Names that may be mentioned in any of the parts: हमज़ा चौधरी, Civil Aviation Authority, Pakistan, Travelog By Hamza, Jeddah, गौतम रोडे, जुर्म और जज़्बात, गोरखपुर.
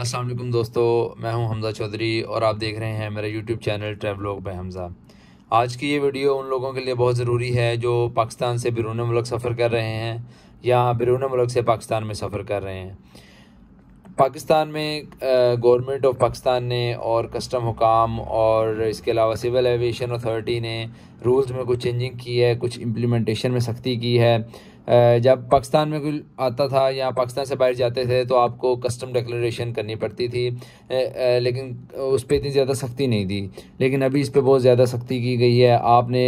अस्सलाम वालेकुम दोस्तों, मैं हूं हमज़ा चौधरी और आप देख रहे हैं मेरा YouTube channel travelogue by Hamza. आज की ये वीडियो उन लोगों के लिए बहुत ज़रूरी है जो पाकिस्तान से बिरून मुल्क सफ़र कर रहे हैं या बिरून मुल्क से पाकिस्तान में सफ़र कर रहे हैं। पाकिस्तान में गवर्नमेंट ऑफ पाकिस्तान ने और कस्टम हुकाम और इसके अलावा सिविल एविएशन अथॉरिटी ने रूल्स में कुछ चेंजिंग की है, कुछ इम्प्लीमेंटेशन में सख्ती की है। जब पाकिस्तान में कोई आता था या पाकिस्तान से बाहर जाते थे तो आपको कस्टम डिक्लेरेशन करनी पड़ती थी, लेकिन उस पर इतनी ज़्यादा सख्ती नहीं थी। लेकिन अभी इस पर बहुत ज़्यादा सख्ती की गई है। आपने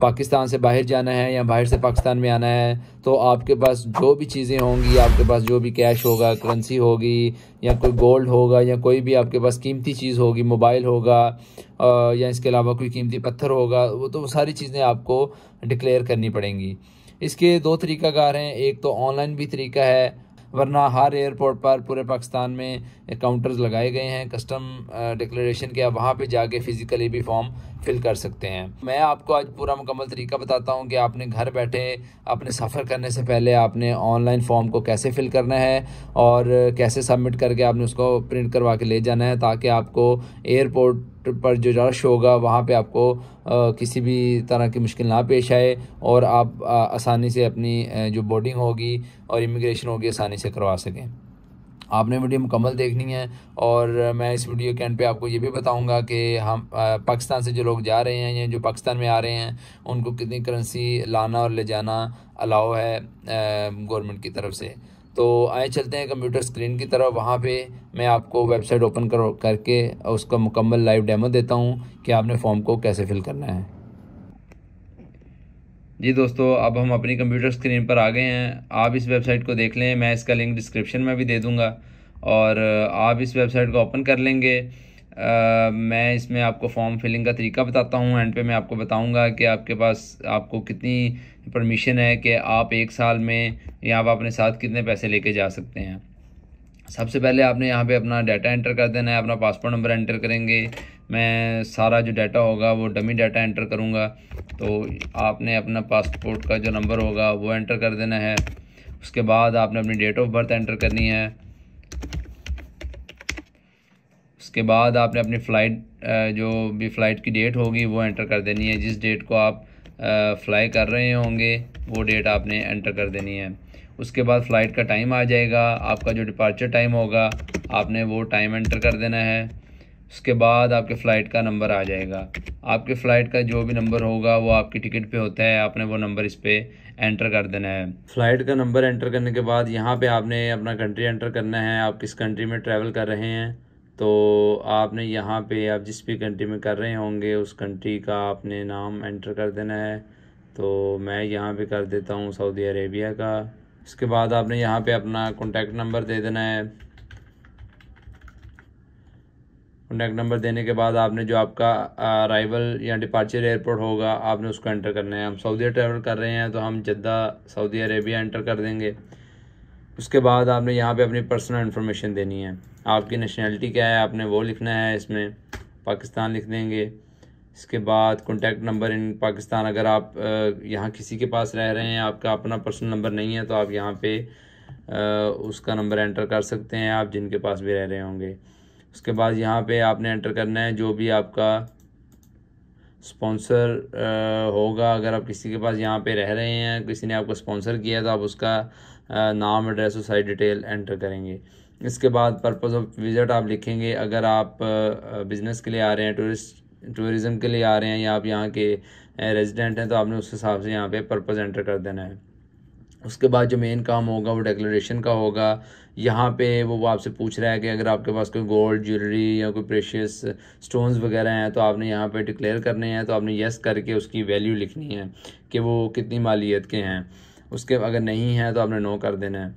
पाकिस्तान से बाहर जाना है या बाहर से पाकिस्तान में आना है तो आपके पास जो भी चीज़ें होंगी, आपके पास जो भी कैश होगा, करेंसी होगी या कोई गोल्ड होगा या कोई भी आपके पास कीमती चीज़ होगी, मोबाइल होगा या इसके अलावा कोई कीमती पत्थर होगा, वो तो सारी चीज़ें आपको डिक्लेयर करनी पड़ेंगी। इसके दो तरीक़ाकार हैं, एक तो ऑनलाइन भी तरीका है, वरना हर एयरपोर्ट पर पूरे पाकिस्तान में काउंटर्स लगाए गए हैं कस्टम डिक्लेरेशन के। आप वहाँ पे जाके फ़िज़िकली भी फॉर्म फिल कर सकते हैं। मैं आपको आज पूरा मुकम्मल तरीका बताता हूँ कि आपने घर बैठे अपने सफ़र करने से पहले आपने ऑनलाइन फॉर्म को कैसे फ़िल करना है और कैसे सबमिट करके आपने उसको प्रिंट करवा के ले जाना है, ताकि आपको एयरपोर्ट पर जो रश होगा वहाँ पे आपको किसी भी तरह की मुश्किल ना पेश आए और आप आसानी से अपनी जो बोर्डिंग होगी और इमिग्रेशन होगी आसानी से करवा सकें। आपने वीडियो मुकम्मल देखनी है और मैं इस वीडियो के एंड पे आपको ये भी बताऊंगा कि हम पाकिस्तान से जो लोग जा रहे हैं या जो पाकिस्तान में आ रहे हैं उनको कितनी करेंसी लाना और ले जाना अलाउ है गवर्नमेंट की तरफ से। तो आए चलते हैं कंप्यूटर स्क्रीन की तरफ। वहाँ पे मैं आपको वेबसाइट ओपन करके उसका मुकम्मल लाइव डेमो देता हूँ कि आपने फॉर्म को कैसे फ़िल करना है। जी दोस्तों, अब हम अपनी कंप्यूटर स्क्रीन पर आ गए हैं। आप इस वेबसाइट को देख लें, मैं इसका लिंक डिस्क्रिप्शन में भी दे दूँगा और आप इस वेबसाइट को ओपन कर लेंगे। मैं इसमें आपको फॉर्म फिलिंग का तरीका बताता हूँ। एंड पे मैं आपको बताऊँगा कि आपके पास आपको कितनी परमिशन है कि आप एक साल में यहाँ पर अपने साथ कितने पैसे लेके जा सकते हैं। सबसे पहले आपने यहाँ पे अपना डाटा एंटर कर देना है, अपना पासपोर्ट नंबर एंटर करेंगे। मैं सारा जो डाटा होगा वो डमी डाटा एंटर करूँगा, तो आपने अपना पासपोर्ट का जो नंबर होगा वो एंटर कर देना है। उसके बाद आपने अपनी डेट ऑफ बर्थ एंटर करनी है। उसके बाद आपने अपनी फ़्लाइट जो भी फ़्लाइट की डेट होगी वो एंटर कर देनी है। जिस डेट को आप फ्लाई कर रहे होंगे वो डेट आपने एंटर कर देनी है। उसके बाद फ़्लाइट का टाइम आ जाएगा, आपका जो डिपार्चर टाइम होगा आपने वो टाइम एंटर कर देना है। उसके बाद आपके फ़्लाइट का नंबर आ जाएगा, आपके फ़्लाइट का जो भी नंबर होगा वो आपकी टिकट पे होता है, आपने वो नंबर इस पर एंटर कर देना है। फ़्लाइट का नंबर एंटर करने के बाद यहाँ पे आपने अपना कंट्री एंटर करना है, आप किस कंट्री में ट्रैवल कर रहे हैं। तो आपने यहाँ पे आप जिस भी कंट्री में कर रहे होंगे उस कंट्री का आपने नाम एंटर कर देना है। तो मैं यहाँ पे कर देता हूँ सऊदी अरेबिया का। इसके बाद आपने यहाँ पे अपना कॉन्टैक्ट नंबर दे देना है। कॉन्टैक्ट नंबर देने के बाद आपने जो आपका अराइवल या डिपार्चर एयरपोर्ट होगा आपने उसको एंटर करना है। हम सऊदी ट्रैवल कर रहे हैं तो हम जद्दा सऊदी अरेबिया एंटर कर देंगे। उसके बाद आपने यहाँ पे अपनी पर्सनल इन्फॉर्मेशन देनी है, आपकी नेशनैलिटी क्या है आपने वो लिखना है, इसमें पाकिस्तान लिख देंगे। इसके बाद कॉन्टैक्ट नंबर इन पाकिस्तान, अगर आप यहाँ किसी के पास रह रहे हैं आपका अपना पर्सनल नंबर नहीं है तो आप यहाँ पे उसका नंबर एंटर कर सकते हैं, आप जिनके पास भी रह रहे होंगे। उसके बाद यहाँ पे आपने एंटर करना है जो भी आपका स्पॉन्सर होगा। अगर आप किसी के पास यहाँ पे रह रहे हैं, किसी ने आपको स्पॉन्सर किया तो आप उसका नाम, एड्रेस और सारी डिटेल एंटर करेंगे। इसके बाद पर्पस ऑफ विज़िट आप लिखेंगे। अगर आप बिज़नेस के लिए आ रहे हैं, टूरिज़म के लिए आ रहे हैं या आप यहाँ के रेजिडेंट हैं तो आपने उस हिसाब से यहाँ पे पर्पस एंटर कर देना है। उसके बाद जो मेन काम होगा वो डिक्लेरेशन का होगा। यहाँ पे वो आपसे पूछ रहा है कि अगर आपके पास कोई गोल्ड, ज्वेलरी या कोई प्रेशियस स्टोन्स वगैरह हैं तो आपने यहाँ पे डिक्लेयर करने हैं। तो आपने यस करके उसकी वैल्यू लिखनी है कि वो कितनी मालियत के हैं। उसके अगर नहीं है तो आपने नो कर देना है।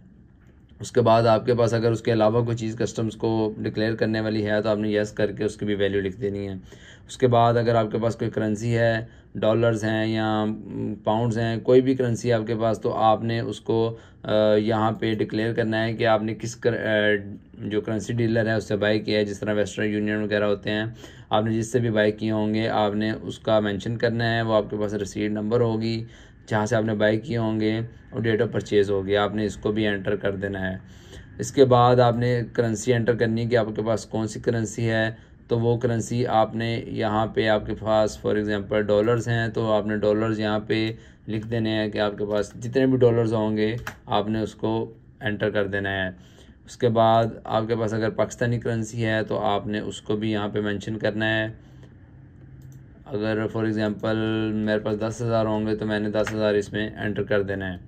उसके बाद आपके पास अगर उसके अलावा कोई चीज़ कस्टम्स को डिक्लेयर करने वाली है तो आपने यस करके उसकी भी वैल्यू लिख देनी है। उसके बाद अगर आपके पास कोई करेंसी है, डॉलर्स हैं या पाउंड्स हैं, कोई भी करेंसी आपके पास, तो आपने उसको यहाँ पे डिक्लेयर करना है कि आपने किस जो करेंसी डीलर है उससे बाई किया है। जिस तरह वेस्टर्न यूनियन वगैरह होते हैं, आपने जिससे भी बाई किए होंगे आपने उसका मेंशन करना है। वो आपके पास रसीद नंबर होगी जहाँ से आपने बाई किए होंगे और डेट ऑफ परचेज़ होगी, आपने इसको भी एंटर कर देना है। इसके बाद आपने करेंसी एंटर करनी कि आपके पास कौन सी करेंसी है। तो वो करेंसी आपने यहाँ पे आपके पास फॉर एग्ज़ाम्पल डॉलर्स हैं तो आपने डॉलर्स यहाँ पे लिख देने हैं कि आपके पास जितने भी डॉलर्स होंगे आपने उसको एंटर कर देना है। उसके बाद आपके पास अगर पाकिस्तानी करेंसी है तो आपने उसको भी यहाँ पे मेंशन करना है। अगर फॉर एग्ज़ाम्पल मेरे पास 10,000 होंगे तो मैंने 10,000 इसमें एंटर कर देना है।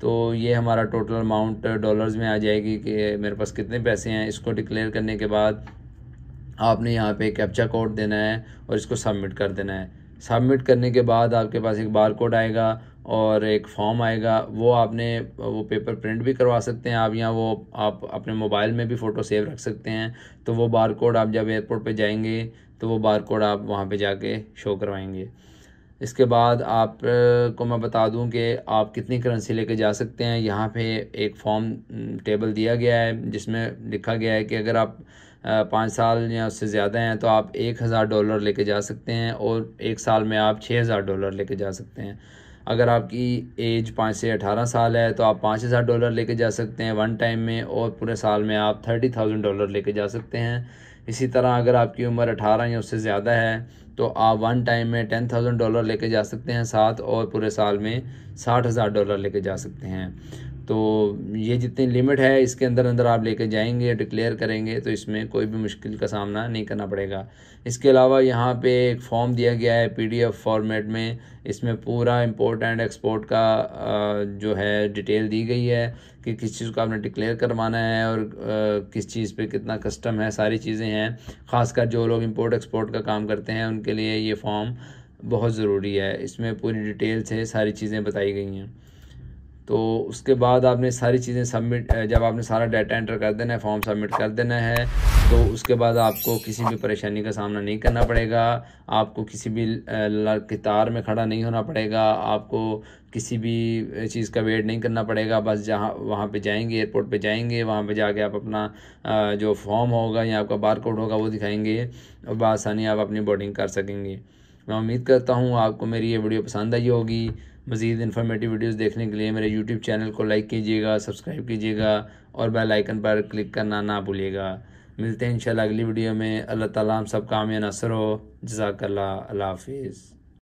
तो ये हमारा टोटल अमाउंट डॉलर्स में आ जाएगी कि मेरे पास कितने पैसे हैं। इसको डिक्लेयर करने के बाद आपने यहाँ पे कैप्चा कोड देना है और इसको सबमिट कर देना है। सबमिट करने के बाद आपके पास एक बार कोड आएगा और एक फॉर्म आएगा, वो आपने वो पेपर प्रिंट भी करवा सकते हैं आप, या वो आप अपने मोबाइल में भी फ़ोटो सेव रख सकते हैं। तो वो बार कोड आप जब एयरपोर्ट पे जाएंगे तो वो बार कोड आप वहाँ पे जाके शो करवाएंगे। इसके बाद आप को मैं बता दूं कि आप कितनी करेंसी लेके जा सकते हैं। यहाँ पे एक फॉर्म टेबल दिया गया है जिसमें लिखा गया है कि अगर आप 5 साल या उससे ज़्यादा हैं तो आप $1,000 लेके जा सकते हैं और 1 साल में आप $6,000 लेके जा सकते हैं। अगर आपकी एज 5 से 18 साल है तो आप $5,000 लेके जा सकते हैं वन टाइम में और पूरे साल में आप $30,000 लेके जा सकते हैं। इसी तरह अगर आपकी उम्र 18 या उससे ज़्यादा है तो आप वन टाइम में $10,000 लेके जा सकते हैं साथ और पूरे साल में $60,000 लेके जा सकते हैं। तो ये जितनी लिमिट है इसके अंदर अंदर आप लेके जाएंगे, डिक्लेयर करेंगे तो इसमें कोई भी मुश्किल का सामना नहीं करना पड़ेगा। इसके अलावा यहाँ पे एक फॉर्म दिया गया है PDF फॉर्मेट में, इसमें पूरा इंपोर्ट एंड एक्सपोर्ट का जो है डिटेल दी गई है कि किस चीज़ को आपने डिक्लेयर करवाना है और किस चीज़ पे कितना कस्टम है, सारी चीज़ें हैं। ख़ासकर जो लोग इंपोर्ट एक्सपोर्ट का काम करते हैं उनके लिए ये फॉर्म बहुत ज़रूरी है, इसमें पूरी डिटेल से सारी चीज़ें बताई गई हैं। तो उसके बाद आपने सारी चीज़ें सबमिट, जब आपने सारा डाटा एंटर कर देना है, फॉर्म सबमिट कर देना है तो उसके बाद आपको किसी भी परेशानी का सामना नहीं करना पड़ेगा, आपको किसी भी कतार में खड़ा नहीं होना पड़ेगा, आपको किसी भी चीज़ का वेट नहीं करना पड़ेगा। बस जहाँ वहाँ पे जाएंगे, एयरपोर्ट पे जाएंगे, वहाँ पे जाके आप अपना जो फॉर्म होगा या आपका बारकोड होगा वो दिखाएंगे और बआसानी आप अपनी बोर्डिंग कर सकेंगे। मैं उम्मीद करता हूँ आपको मेरी ये वीडियो पसंद आई होगी। मज़ीद इन्फॉर्मेटिव वीडियोस देखने के लिए मेरे YouTube चैनल को लाइक कीजिएगा, सब्सक्राइब कीजिएगा और बेल आइकन पर क्लिक करना ना भूलिएगा। मिलते हैं इंशाल्लाह अगली वीडियो में। अल्लाह ताला हम सब कामयाब नासर हो। जज़ाकल्लाह। अल्लाह हाफिज़।